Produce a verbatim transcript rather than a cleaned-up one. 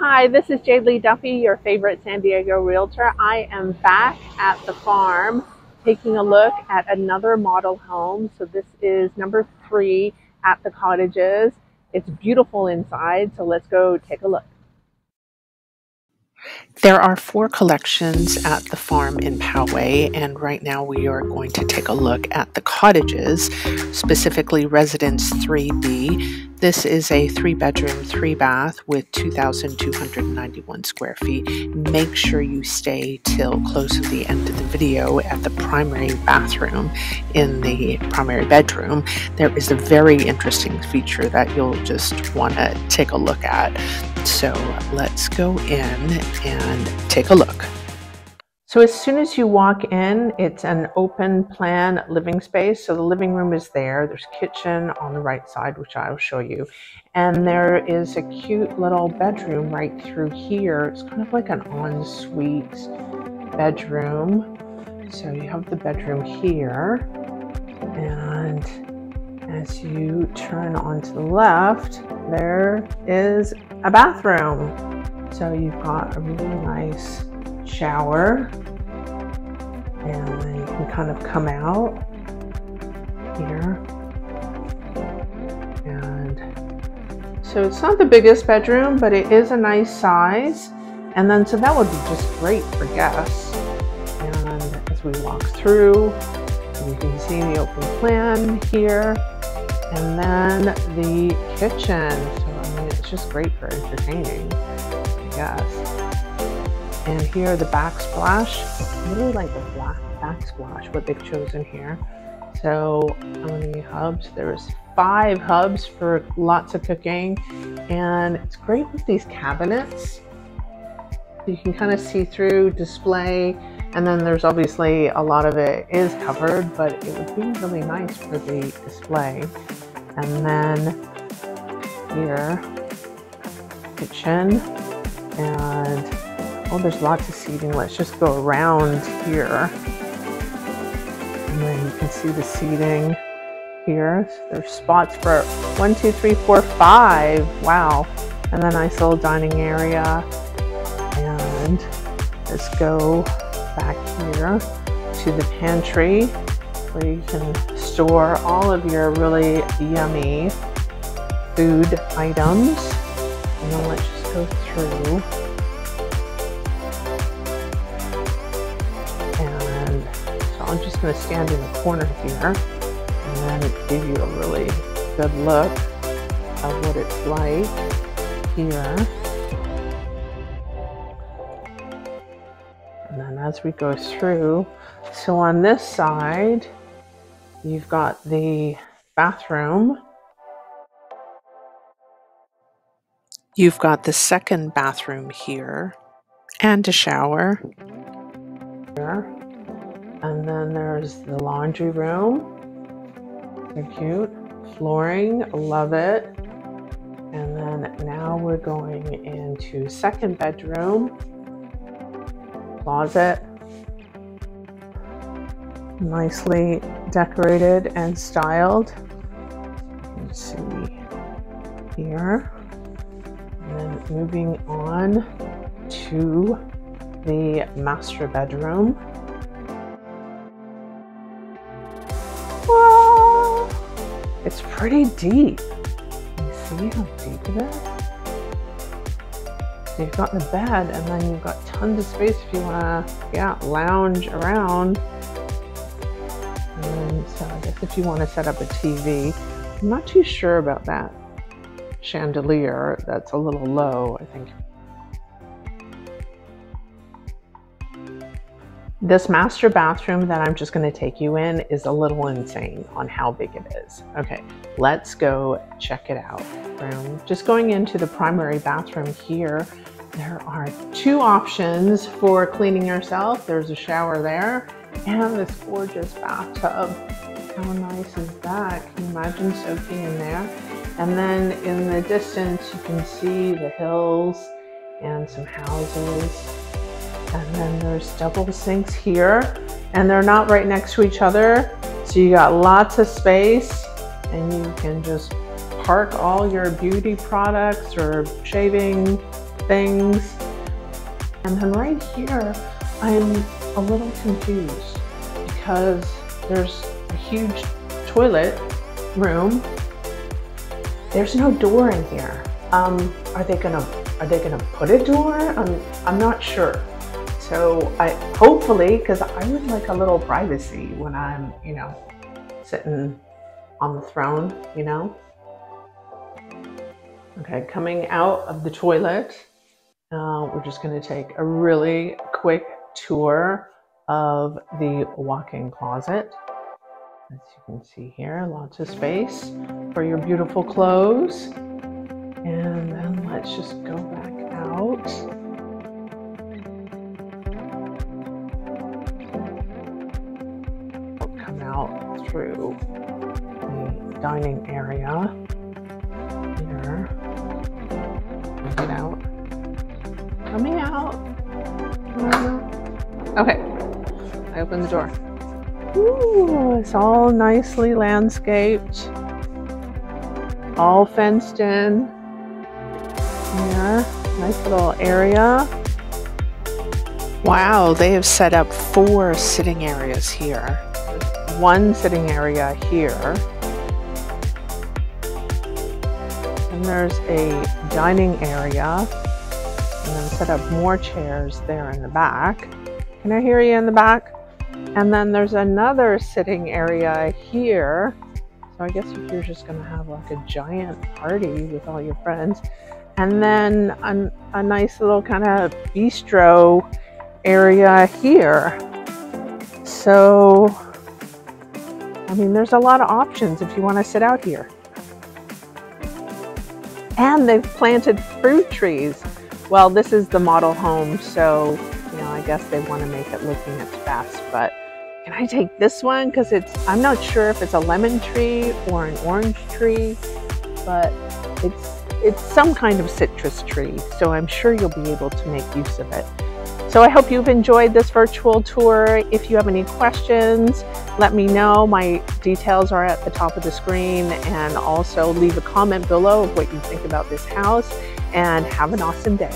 Hi, this is Jade Lee Duffy, your favorite San Diego realtor. I am back at the farm taking a look at another model home. So this is number three at the Cottages. It's beautiful inside, so let's go take a look. There are four collections at the farm in Poway, and right now we are going to take a look at the Cottages, specifically Residence three B. This is a three-bedroom, three-bath with two thousand two hundred ninety-one square feet. Make sure you stay till close to the end of the video at the primary bathroom in the primary bedroom. There is a very interesting feature that you'll just want to take a look at. So let's go in and take a look. So as soon as you walk in, it's an open plan living space. So the living room is there. There's kitchen on the right side, which I'll show you. And there is a cute little bedroom right through here. It's kind of like an ensuite bedroom. So you have the bedroom here. And as you turn on to the left, there is a bathroom. So you've got a really nice shower, and you can kind of come out here. And so it's not the biggest bedroom, but it is a nice size. And then so that would be just great for guests. And as we walk through, you can see the open plan here, and then the kitchen. So I mean, it's just great for entertaining, I guess. And here the backsplash, I really like the black backsplash, what they've chosen here. So how many hubs? There's five hubs for lots of cooking. And it's great with these cabinets. You can kind of see through display. And then there's obviously a lot of it is covered, but it would be really nice for the display. And then here, kitchen, and oh, there's lots of seating. Let's just go around here. And then you can see the seating here. So there's spots for one, two, three, four, five. Wow. And a nice little dining area. And let's go back here to the pantry where you can store all of your really yummy food items. And then let's just go through. I'm just going to stand in the corner here and then give you a really good look of what it's like here. And then as we go through, so on this side, you've got the bathroom. You've got the second bathroom here and a shower. Here. And then there's the laundry room. They're cute. Flooring, love it. And then now we're going into second bedroom. Closet. Nicely decorated and styled. Let's see here. And then moving on to the master bedroom. It's pretty deep. Can you see how deep it is? So you've got the bed, and then you've got tons of space if you wanna, yeah, lounge around. And then, so I guess if you wanna set up a T V, I'm not too sure about that chandelier. That's a little low, I think. This master bathroom that I'm just going to take you in is a little insane on how big it is. Okay, let's go check it out. Um, just going into the primary bathroom here, there are two options for cleaning yourself. There's a shower there and this gorgeous bathtub. How nice is that? Can you imagine soaking in there? And then in the distance, you can see the hills and some houses. And then there's double sinks here, and they're not right next to each other. So you got lots of space, and you can just park all your beauty products or shaving things. And then right here, I'm a little confused because there's a huge toilet room. There's no door in here. Um, are they gonna are they gonna put a door? I'm I'm not sure. So I hopefully, because I would like a little privacy when I'm, you know, sitting on the throne, you know. Okay, coming out of the toilet, uh, we're just gonna take a really quick tour of the walk-in closet. As you can see here, lots of space for your beautiful clothes. And then let's just go back out. Out through the dining area here. Get out. Coming out. Coming out. Okay. I open the door. Ooh, it's all nicely landscaped. All fenced in. Here. Nice little area. Wow, they have set up four sitting areas here. One sitting area here, and there's a dining area, and then set up more chairs there in the back. Can I hear you in the back? And then there's another sitting area here, so I guess if you're just gonna have like a giant party with all your friends, and then a, a nice little kind of bistro area here. So I mean, there's a lot of options if you want to sit out here. And they've planted fruit trees. Well, this is the model home, so, you know, I guess they want to make it looking its best, but can I take this one? Because it's, I'm not sure if it's a lemon tree or an orange tree, but it's, it's some kind of citrus tree, so I'm sure you'll be able to make use of it. So I hope you've enjoyed this virtual tour. If you have any questions, let me know. My details are at the top of the screen, and also leave a comment below of what you think about this house, and have an awesome day.